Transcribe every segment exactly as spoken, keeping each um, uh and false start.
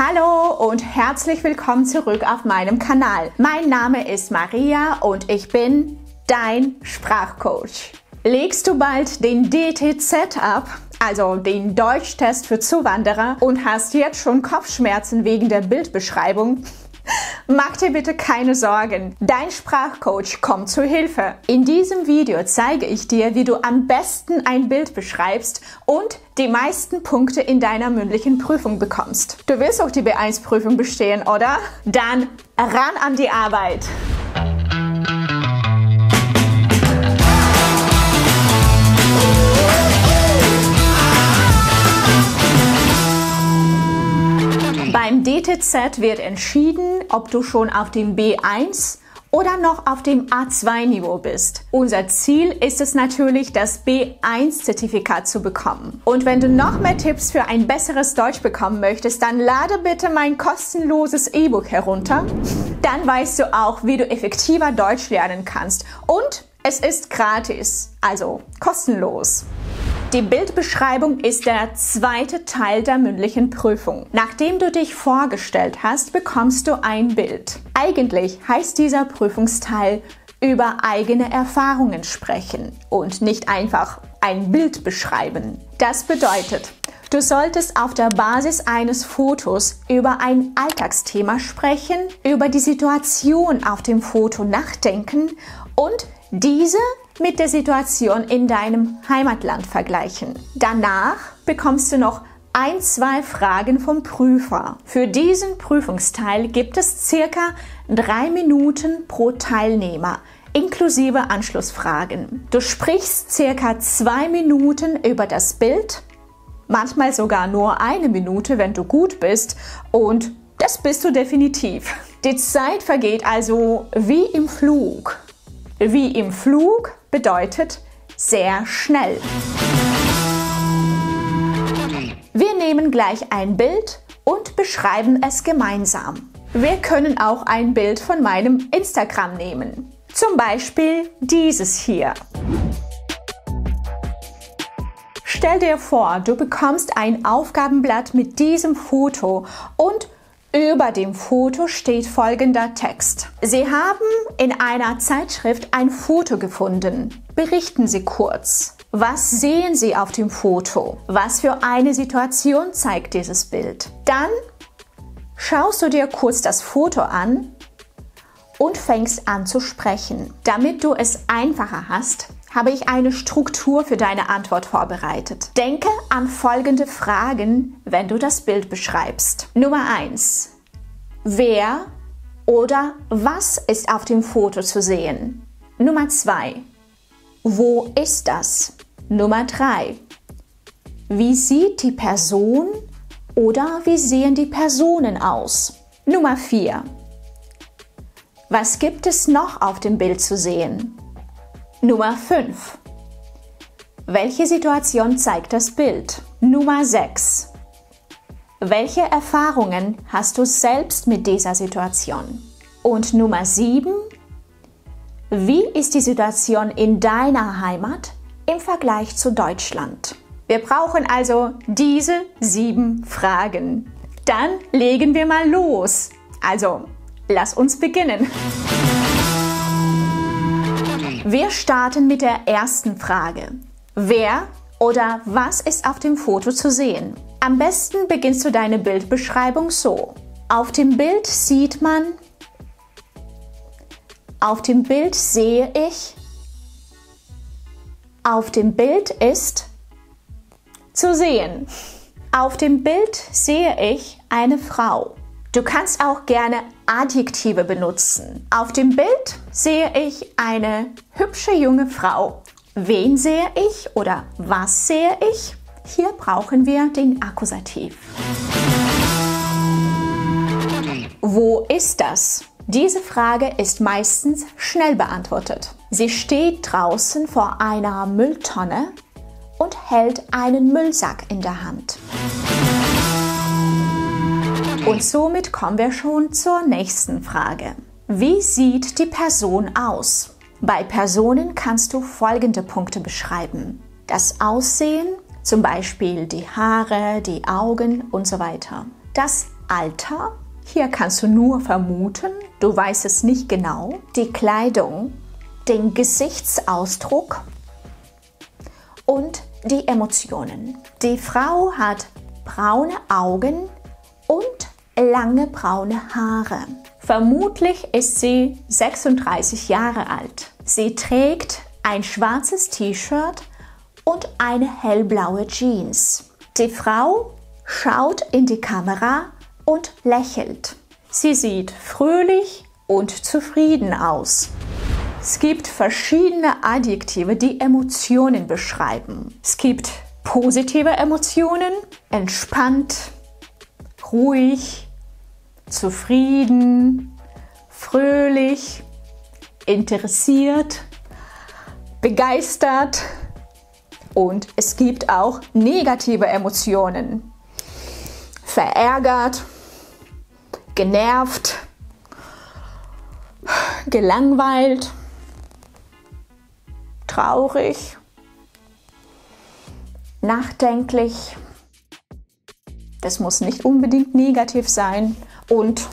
Hallo und herzlich willkommen zurück auf meinem Kanal. Mein Name ist Maria und ich bin dein Sprachcoach. Legst du bald den D T Z ab, also den Deutschtest für Zuwanderer, und hast jetzt schon Kopfschmerzen wegen der Bildbeschreibung? Mach dir bitte keine Sorgen, dein Sprachcoach kommt zu Hilfe. In diesem Video zeige ich dir, wie du am besten ein Bild beschreibst und die meisten Punkte in deiner mündlichen Prüfung bekommst. Du willst auch die B eins Prüfung bestehen, oder? Dann ran an die Arbeit! Beim D T Z wird entschieden, ob du schon auf dem B eins oder noch auf dem A zwei Niveau bist. Unser Ziel ist es natürlich, das B eins Zertifikat zu bekommen. Und wenn du noch mehr Tipps für ein besseres Deutsch bekommen möchtest, dann lade bitte mein kostenloses E-Book herunter. Dann weißt du auch, wie du effektiver Deutsch lernen kannst. Und es ist gratis, also kostenlos. Die Bildbeschreibung ist der zweite Teil der mündlichen Prüfung. Nachdem du dich vorgestellt hast, bekommst du ein Bild. Eigentlich heißt dieser Prüfungsteil über eigene Erfahrungen sprechen und nicht einfach ein Bild beschreiben. Das bedeutet, du solltest auf der Basis eines Fotos über ein Alltagsthema sprechen, über die Situation auf dem Foto nachdenken und diese mit der Situation in deinem Heimatland vergleichen. Danach bekommst du noch ein, zwei Fragen vom Prüfer. Für diesen Prüfungsteil gibt es circa drei Minuten pro Teilnehmer, inklusive Anschlussfragen. Du sprichst circa zwei Minuten über das Bild, manchmal sogar nur eine Minute, wenn du gut bist, und das bist du definitiv. Die Zeit vergeht also wie im Flug. Wie im Flug bedeutet sehr schnell. Wir nehmen gleich ein Bild und beschreiben es gemeinsam. Wir können auch ein Bild von meinem Instagram nehmen. Zum Beispiel dieses hier. Stell dir vor, du bekommst ein Aufgabenblatt mit diesem Foto und über dem Foto steht folgender Text. Sie haben in einer Zeitschrift ein Foto gefunden. Berichten Sie kurz. Was sehen Sie auf dem Foto? Was für eine Situation zeigt dieses Bild? Dann schaust du dir kurz das Foto an und fängst an zu sprechen. Damit du es einfacher hast, habe ich eine Struktur für deine Antwort vorbereitet. Denke an folgende Fragen, wenn du das Bild beschreibst. Nummer eins. Wer oder was ist auf dem Foto zu sehen? Nummer zwei. Wo ist das? Nummer drei. Wie sieht die Person oder wie sehen die Personen aus? Nummer vier. Was gibt es noch auf dem Bild zu sehen? Nummer fünf. Welche Situation zeigt das Bild? Nummer sechs. Welche Erfahrungen hast du selbst mit dieser Situation? Und Nummer sieben. Wie ist die Situation in deiner Heimat im Vergleich zu Deutschland? Wir brauchen also diese sieben Fragen. Dann legen wir mal los. Also, lass uns beginnen. Wir starten mit der ersten Frage. Wer oder was ist auf dem Foto zu sehen? Am besten beginnst du deine Bildbeschreibung so. Auf dem Bild sieht man, auf dem Bild sehe ich, auf dem Bild ist zu sehen. Auf dem Bild sehe ich eine Frau. Du kannst auch gerne Adjektive benutzen. Auf dem Bild sehe ich eine hübsche junge Frau. Wen sehe ich oder was sehe ich? Hier brauchen wir den Akkusativ. Wo ist das? Diese Frage ist meistens schnell beantwortet. Sie steht draußen vor einer Mülltonne und hält einen Müllsack in der Hand. Und somit kommen wir schon zur nächsten Frage. Wie sieht die Person aus? Bei Personen kannst du folgende Punkte beschreiben. Das Aussehen, zum Beispiel die Haare, die Augen und so weiter. Das Alter, hier kannst du nur vermuten, du weißt es nicht genau. Die Kleidung, den Gesichtsausdruck und die Emotionen. Die Frau hat braune Augen und lange braune Haare. Vermutlich ist sie sechsunddreißig Jahre alt. Sie trägt ein schwarzes T-Shirt und eine hellblaue Jeans. Die Frau schaut in die Kamera und lächelt. Sie sieht fröhlich und zufrieden aus. Es gibt verschiedene Adjektive, die Emotionen beschreiben. Es gibt positive Emotionen, entspannt, ruhig, zufrieden, fröhlich, interessiert, begeistert. Und es gibt auch negative Emotionen. Verärgert, genervt, gelangweilt, traurig, nachdenklich, das muss nicht unbedingt negativ sein, und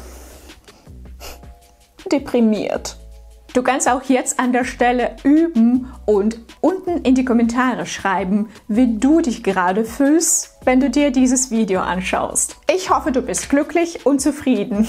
deprimiert. Du kannst auch jetzt an der Stelle üben und unten in die Kommentare schreiben, wie du dich gerade fühlst, wenn du dir dieses Video anschaust. Ich hoffe, du bist glücklich und zufrieden.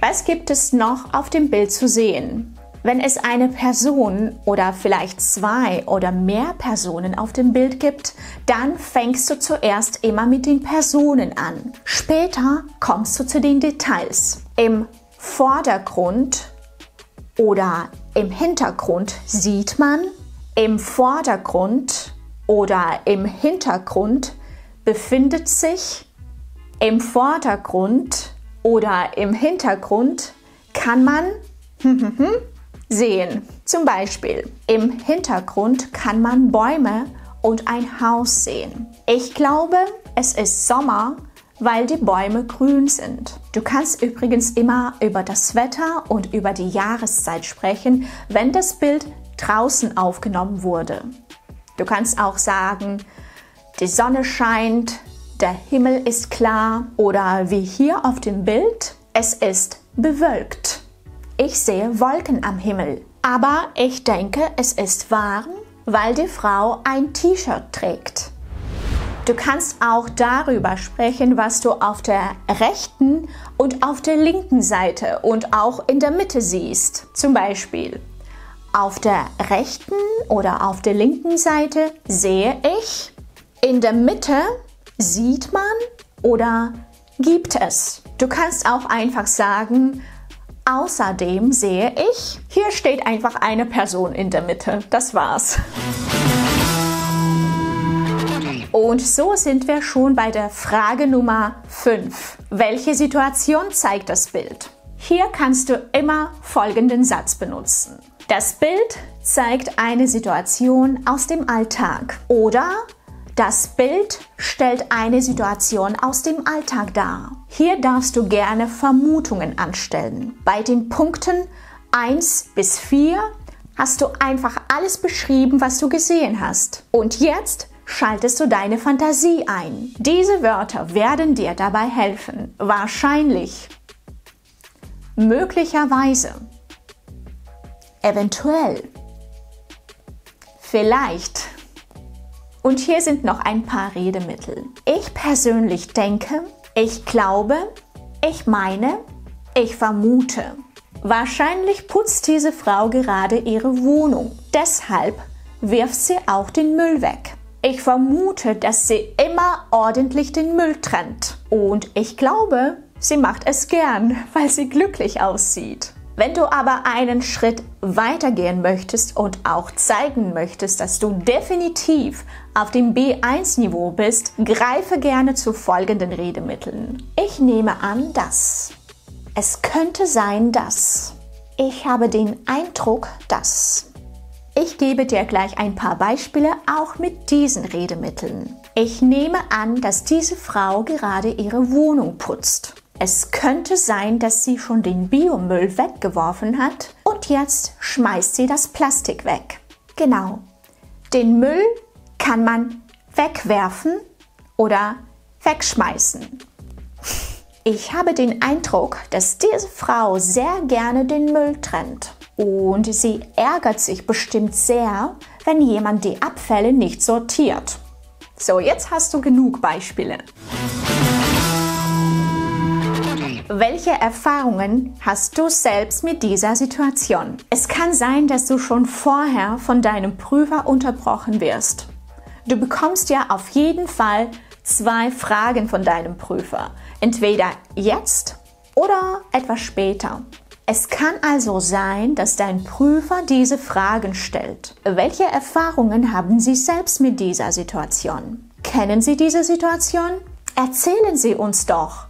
Was gibt es noch auf dem Bild zu sehen? Wenn es eine Person oder vielleicht zwei oder mehr Personen auf dem Bild gibt, dann fängst du zuerst immer mit den Personen an. Später kommst du zu den Details. Im Vordergrund oder im Hintergrund sieht man, im Vordergrund oder im Hintergrund befindet sich, im Vordergrund oder im Hintergrund kann man sehen. Zum Beispiel, im Hintergrund kann man Bäume und ein Haus sehen. Ich glaube, es ist Sommer, weil die Bäume grün sind. Du kannst übrigens immer über das Wetter und über die Jahreszeit sprechen, wenn das Bild draußen aufgenommen wurde. Du kannst auch sagen, die Sonne scheint, der Himmel ist klar, oder wie hier auf dem Bild, es ist bewölkt. Ich sehe Wolken am Himmel, aber ich denke, es ist warm, weil die Frau ein T-Shirt trägt. Du kannst auch darüber sprechen, was du auf der rechten und auf der linken Seite und auch in der Mitte siehst. Zum Beispiel, auf der rechten oder auf der linken Seite sehe ich, in der Mitte sieht man oder gibt es. Du kannst auch einfach sagen, außerdem sehe ich, hier steht einfach eine Person in der Mitte. Das war's. Und so sind wir schon bei der Frage Nummer fünf. Welche Situation zeigt das Bild? Hier kannst du immer folgenden Satz benutzen. Das Bild zeigt eine Situation aus dem Alltag. Oder das Bild stellt eine Situation aus dem Alltag dar. Hier darfst du gerne Vermutungen anstellen. Bei den Punkten eins bis vier hast du einfach alles beschrieben, was du gesehen hast. Und jetzt schaltest du deine Fantasie ein. Diese Wörter werden dir dabei helfen. Wahrscheinlich, möglicherweise, eventuell, vielleicht. Und hier sind noch ein paar Redemittel. Ich persönlich denke, ich glaube, ich meine, ich vermute. Wahrscheinlich putzt diese Frau gerade ihre Wohnung. Deshalb wirft sie auch den Müll weg. Ich vermute, dass sie immer ordentlich den Müll trennt. Und ich glaube, sie macht es gern, weil sie glücklich aussieht. Wenn du aber einen Schritt weitergehen möchtest und auch zeigen möchtest, dass du definitiv auf dem B eins Niveau bist, greife gerne zu folgenden Redemitteln. Ich nehme an, dass. Es könnte sein, dass. Ich habe den Eindruck, dass. Ich gebe dir gleich ein paar Beispiele auch mit diesen Redemitteln. Ich nehme an, dass diese Frau gerade ihre Wohnung putzt. Es könnte sein, dass sie schon den Biomüll weggeworfen hat und jetzt schmeißt sie das Plastik weg. Genau, den Müll kann man wegwerfen oder wegschmeißen. Ich habe den Eindruck, dass diese Frau sehr gerne den Müll trennt. Und sie ärgert sich bestimmt sehr, wenn jemand die Abfälle nicht sortiert. So, jetzt hast du genug Beispiele. Welche Erfahrungen hast du selbst mit dieser Situation? Es kann sein, dass du schon vorher von deinem Prüfer unterbrochen wirst. Du bekommst ja auf jeden Fall zwei Fragen von deinem Prüfer, entweder jetzt oder etwas später. Es kann also sein, dass dein Prüfer diese Fragen stellt. Welche Erfahrungen haben Sie selbst mit dieser Situation? Kennen Sie diese Situation? Erzählen Sie uns doch.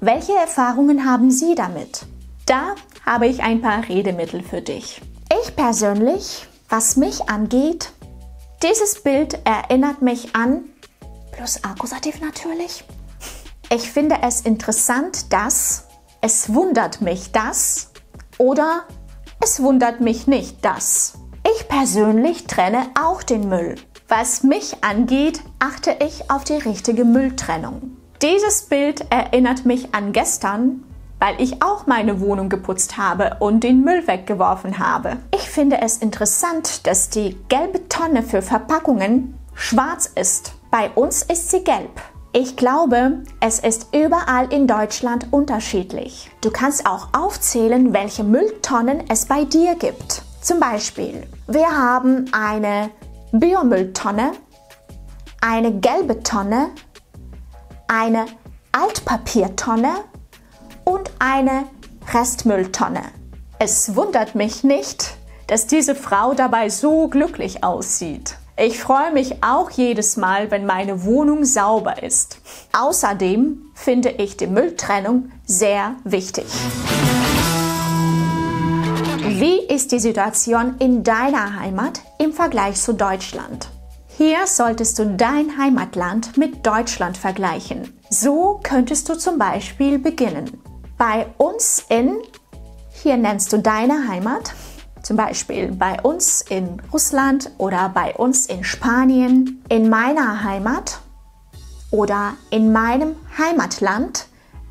Welche Erfahrungen haben Sie damit? Da habe ich ein paar Redemittel für dich. Ich persönlich, was mich angeht, dieses Bild erinnert mich an, plus Akkusativ natürlich. Ich finde es interessant, dass, es wundert mich das oder es wundert mich nicht das. Ich persönlich trenne auch den Müll. Was mich angeht, achte ich auf die richtige Mülltrennung. Dieses Bild erinnert mich an gestern, weil ich auch meine Wohnung geputzt habe und den Müll weggeworfen habe. Ich finde es interessant, dass die gelbe Tonne für Verpackungen schwarz ist. Bei uns ist sie gelb. Ich glaube, es ist überall in Deutschland unterschiedlich. Du kannst auch aufzählen, welche Mülltonnen es bei dir gibt. Zum Beispiel, wir haben eine Biomülltonne, eine gelbe Tonne, eine Altpapiertonne und eine Restmülltonne. Es wundert mich nicht, dass diese Frau dabei so glücklich aussieht. Ich freue mich auch jedes Mal, wenn meine Wohnung sauber ist. Außerdem finde ich die Mülltrennung sehr wichtig. Wie ist die Situation in deiner Heimat im Vergleich zu Deutschland? Hier solltest du dein Heimatland mit Deutschland vergleichen. So könntest du zum Beispiel beginnen. Bei uns in, hier nennst du deine Heimat, zum Beispiel bei uns in Russland oder bei uns in Spanien, in meiner Heimat oder in meinem Heimatland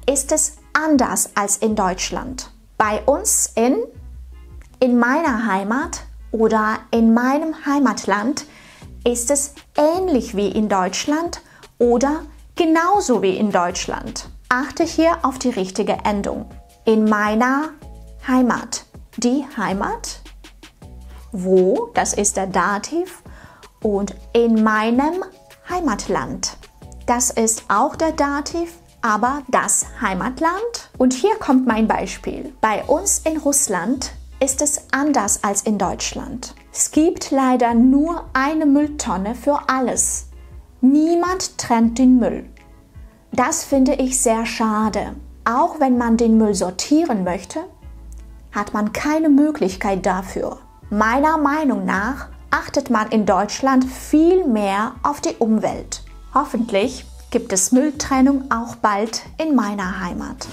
ist es anders als in Deutschland. Bei uns in, in meiner Heimat oder in meinem Heimatland ist es ähnlich wie in Deutschland oder genauso wie in Deutschland. Achte hier auf die richtige Endung. In meiner Heimat. Die Heimat, wo, das ist der Dativ, und in meinem Heimatland. Das ist auch der Dativ, aber das Heimatland. Und hier kommt mein Beispiel. Bei uns in Russland ist es anders als in Deutschland. Es gibt leider nur eine Mülltonne für alles. Niemand trennt den Müll. Das finde ich sehr schade. Auch wenn man den Müll sortieren möchte, hat man keine Möglichkeit dafür. Meiner Meinung nach achtet man in Deutschland viel mehr auf die Umwelt. Hoffentlich gibt es Mülltrennung auch bald in meiner Heimat.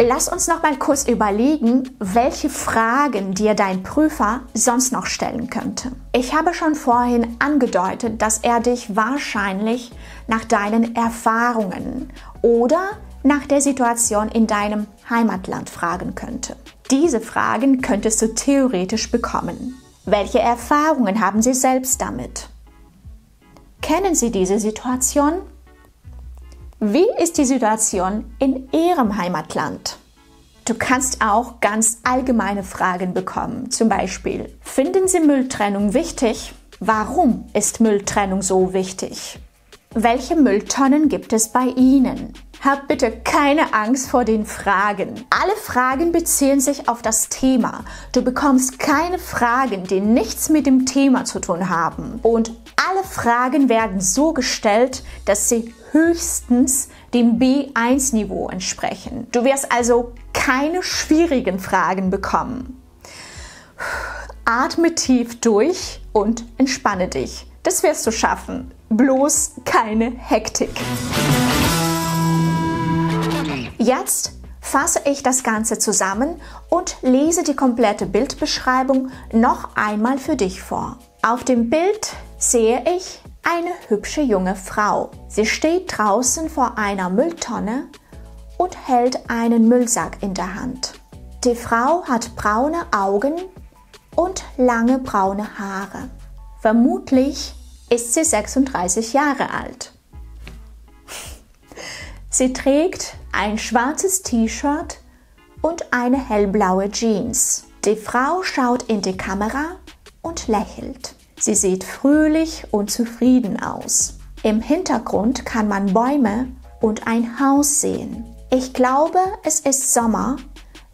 Lass uns noch mal kurz überlegen, welche Fragen dir dein Prüfer sonst noch stellen könnte. Ich habe schon vorhin angedeutet, dass er dich wahrscheinlich nach deinen Erfahrungen oder nach der Situation in deinem Heimatland fragen könnte. Diese Fragen könntest du theoretisch bekommen. Welche Erfahrungen haben Sie selbst damit? Kennen Sie diese Situation? Wie ist die Situation in Ihrem Heimatland? Du kannst auch ganz allgemeine Fragen bekommen, zum Beispiel: Finden Sie Mülltrennung wichtig? Warum ist Mülltrennung so wichtig? Welche Mülltonnen gibt es bei Ihnen? Hab bitte keine Angst vor den Fragen. Alle Fragen beziehen sich auf das Thema. Du bekommst keine Fragen, die nichts mit dem Thema zu tun haben. Und alle Fragen werden so gestellt, dass sie höchstens dem B eins Niveau entsprechen. Du wirst also keine schwierigen Fragen bekommen. Atme tief durch und entspanne dich. Das wirst du schaffen. Bloß keine Hektik. Jetzt fasse ich das Ganze zusammen und lese die komplette Bildbeschreibung noch einmal für dich vor. Auf dem Bild sehe ich eine hübsche junge Frau. Sie steht draußen vor einer Mülltonne und hält einen Müllsack in der Hand. Die Frau hat braune Augen und lange braune Haare. Vermutlich ist sie sechsunddreißig Jahre alt. Sie trägt ein schwarzes T-Shirt und eine hellblaue Jeans. Die Frau schaut in die Kamera und lächelt. Sie sieht fröhlich und zufrieden aus. Im Hintergrund kann man Bäume und ein Haus sehen. Ich glaube, es ist Sommer,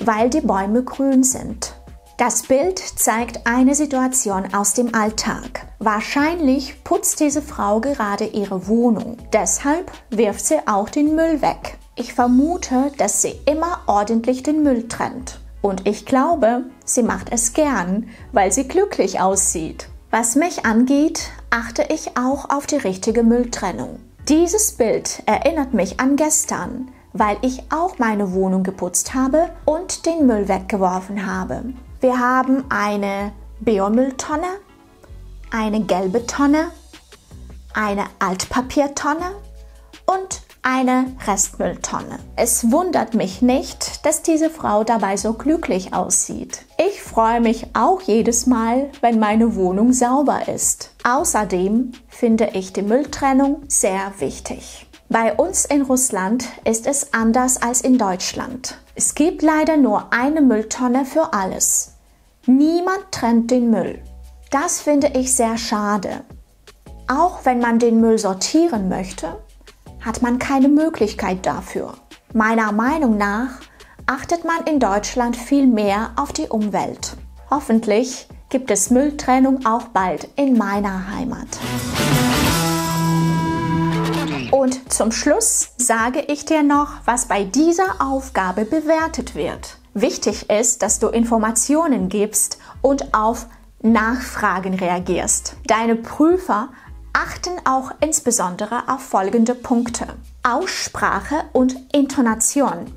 weil die Bäume grün sind. Das Bild zeigt eine Situation aus dem Alltag. Wahrscheinlich putzt diese Frau gerade ihre Wohnung. Deshalb wirft sie auch den Müll weg. Ich vermute, dass sie immer ordentlich den Müll trennt. Und ich glaube, sie macht es gern, weil sie glücklich aussieht. Was mich angeht, achte ich auch auf die richtige Mülltrennung. Dieses Bild erinnert mich an gestern, weil ich auch meine Wohnung geputzt habe und den Müll weggeworfen habe. Wir haben eine Biomülltonne, eine gelbe Tonne, eine Altpapiertonne und eine Restmülltonne. Es wundert mich nicht, dass diese Frau dabei so glücklich aussieht. Ich freue mich auch jedes Mal, wenn meine Wohnung sauber ist. Außerdem finde ich die Mülltrennung sehr wichtig. Bei uns in Russland ist es anders als in Deutschland. Es gibt leider nur eine Mülltonne für alles. Niemand trennt den Müll. Das finde ich sehr schade. Auch wenn man den Müll sortieren möchte, hat man keine Möglichkeit dafür. Meiner Meinung nach achtet man in Deutschland viel mehr auf die Umwelt. Hoffentlich gibt es Mülltrennung auch bald in meiner Heimat. Und zum Schluss sage ich dir noch, was bei dieser Aufgabe bewertet wird. Wichtig ist, dass du Informationen gibst und auf Nachfragen reagierst. Deine Prüfer achten auch insbesondere auf folgende Punkte: Aussprache und Intonation.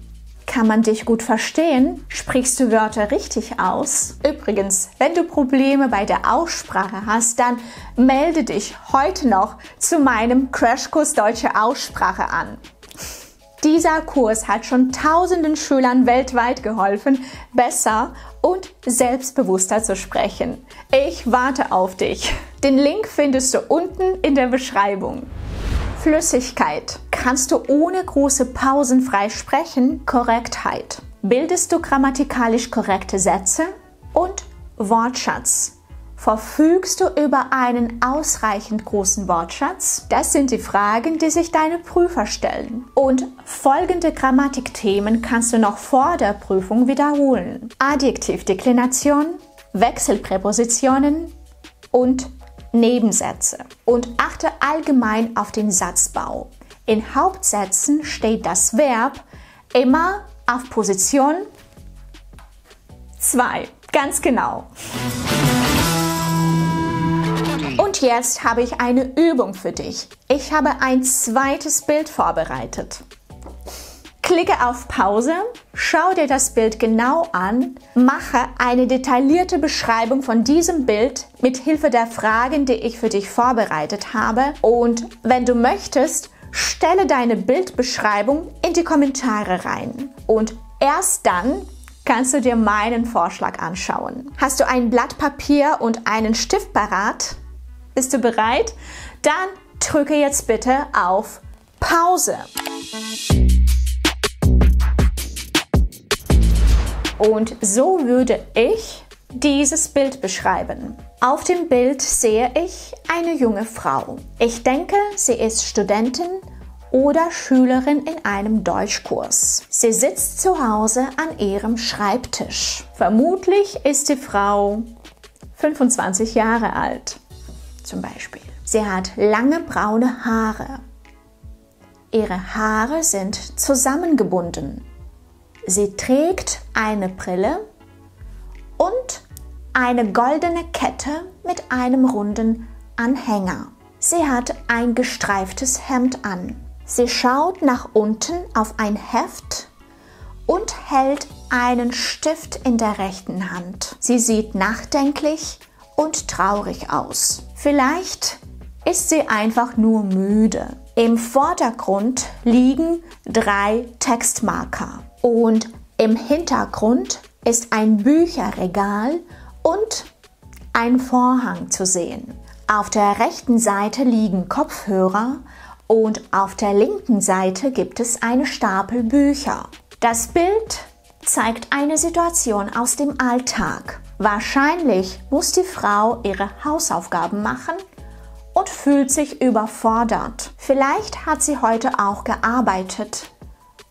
Kann man dich gut verstehen? Sprichst du Wörter richtig aus? Übrigens, wenn du Probleme bei der Aussprache hast, dann melde dich heute noch zu meinem Crashkurs Deutsche Aussprache an. Dieser Kurs hat schon tausenden Schülern weltweit geholfen, besser und selbstbewusster zu sprechen. Ich warte auf dich. Den Link findest du unten in der Beschreibung. Flüssigkeit. Kannst du ohne große Pausen frei sprechen? Korrektheit. Bildest du grammatikalisch korrekte Sätze? Und Wortschatz. Verfügst du über einen ausreichend großen Wortschatz? Das sind die Fragen, die sich deine Prüfer stellen. Und folgende Grammatikthemen kannst du noch vor der Prüfung wiederholen: Adjektivdeklination, Wechselpräpositionen und Nebensätze. Und achte allgemein auf den Satzbau. In Hauptsätzen steht das Verb immer auf Position zwei. Ganz genau. Und jetzt habe ich eine Übung für dich. Ich habe ein zweites Bild vorbereitet. Klicke auf Pause, schau dir das Bild genau an, mache eine detaillierte Beschreibung von diesem Bild mit Hilfe der Fragen, die ich für dich vorbereitet habe. Und wenn du möchtest, stelle deine Bildbeschreibung in die Kommentare rein. Und erst dann kannst du dir meinen Vorschlag anschauen. Hast du ein Blatt Papier und einen Stift parat? Bist du bereit? Dann drücke jetzt bitte auf Pause. Und so würde ich dieses Bild beschreiben. Auf dem Bild sehe ich eine junge Frau. Ich denke, sie ist Studentin oder Schülerin in einem Deutschkurs. Sie sitzt zu Hause an ihrem Schreibtisch. Vermutlich ist die Frau fünfundzwanzig Jahre alt, zum Beispiel. Sie hat lange braune Haare. Ihre Haare sind zusammengebunden. Sie trägt eine Brille und eine goldene Kette mit einem runden Anhänger. Sie hat ein gestreiftes Hemd an. Sie schaut nach unten auf ein Heft und hält einen Stift in der rechten Hand. Sie sieht nachdenklich und traurig aus. Vielleicht ist sie einfach nur müde. Im Vordergrund liegen drei Textmarker und im Hintergrund ist ein Bücherregal und ein Vorhang zu sehen. Auf der rechten Seite liegen Kopfhörer und auf der linken Seite gibt es einen Stapel Bücher. Das Bild zeigt eine Situation aus dem Alltag. Wahrscheinlich muss die Frau ihre Hausaufgaben machen und fühlt sich überfordert. Vielleicht hat sie heute auch gearbeitet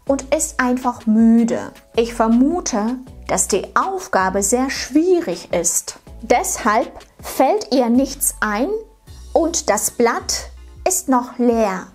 und ist einfach müde. Ich vermute, dass die Aufgabe sehr schwierig ist. Deshalb fällt ihr nichts ein und das Blatt ist noch leer.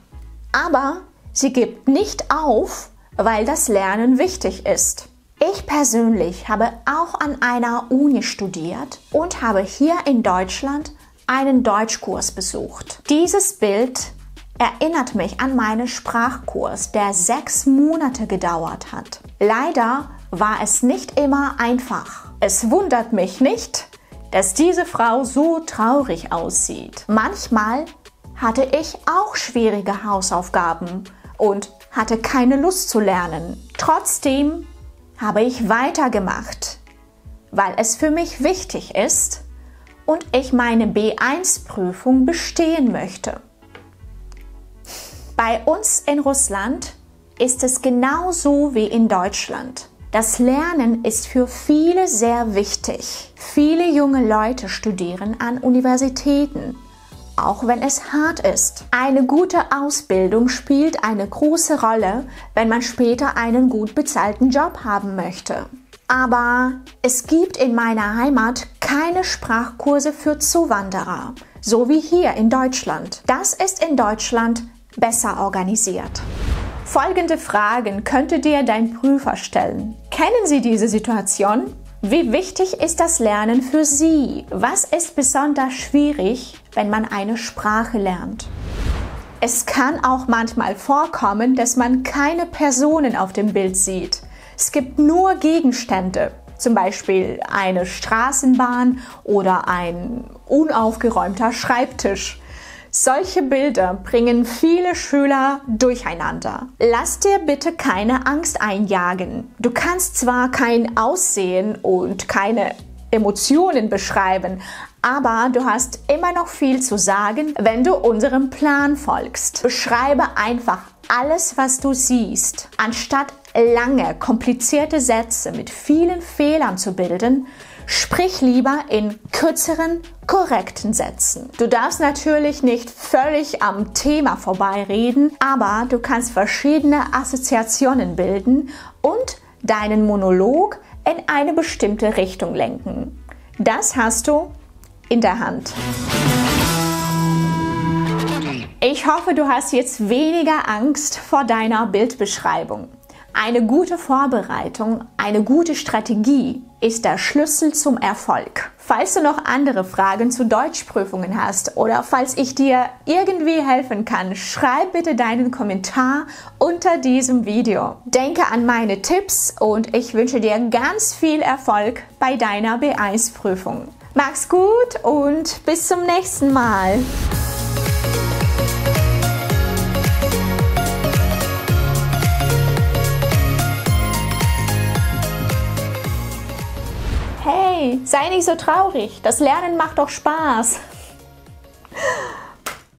Aber sie gibt nicht auf, weil das Lernen wichtig ist. Ich persönlich habe auch an einer Uni studiert und habe hier in Deutschland einen Deutschkurs besucht. Dieses Bild erinnert mich an meinen Sprachkurs, der sechs Monate gedauert hat. Leider war es nicht immer einfach. Es wundert mich nicht, dass diese Frau so traurig aussieht. Manchmal hatte ich auch schwierige Hausaufgaben und hatte keine Lust zu lernen. Trotzdem habe ich weitergemacht, weil es für mich wichtig ist und ich meine B eins Prüfung bestehen möchte. Bei uns in Russland ist es genauso wie in Deutschland. Das Lernen ist für viele sehr wichtig. Viele junge Leute studieren an Universitäten, auch wenn es hart ist. Eine gute Ausbildung spielt eine große Rolle, wenn man später einen gut bezahlten Job haben möchte. Aber es gibt in meiner Heimat keine Sprachkurse für Zuwanderer, so wie hier in Deutschland. Das ist in Deutschland besser organisiert. Folgende Fragen könnte dir dein Prüfer stellen. Kennen Sie diese Situation? Wie wichtig ist das Lernen für Sie? Was ist besonders schwierig, wenn man eine Sprache lernt? Es kann auch manchmal vorkommen, dass man keine Personen auf dem Bild sieht. Es gibt nur Gegenstände, zum Beispiel eine Straßenbahn oder ein unaufgeräumter Schreibtisch. Solche Bilder bringen viele Schüler durcheinander. Lass dir bitte keine Angst einjagen. Du kannst zwar kein Aussehen und keine Emotionen beschreiben, aber du hast immer noch viel zu sagen, wenn du unserem Plan folgst. Beschreibe einfach alles, was du siehst. Anstatt lange, komplizierte Sätze mit vielen Fehlern zu bilden, sprich lieber in kürzeren, korrekten Sätzen. Du darfst natürlich nicht völlig am Thema vorbeireden, aber du kannst verschiedene Assoziationen bilden und deinen Monolog in eine bestimmte Richtung lenken. Das hast du in der Hand. Ich hoffe, du hast jetzt weniger Angst vor deiner Bildbeschreibung. Eine gute Vorbereitung, eine gute Strategie ist der Schlüssel zum Erfolg. Falls du noch andere Fragen zu Deutschprüfungen hast oder falls ich dir irgendwie helfen kann, schreib bitte deinen Kommentar unter diesem Video. Denke an meine Tipps und ich wünsche dir ganz viel Erfolg bei deiner B eins Prüfung. Mach's gut und bis zum nächsten Mal. Sei nicht so traurig, das Lernen macht doch Spaß.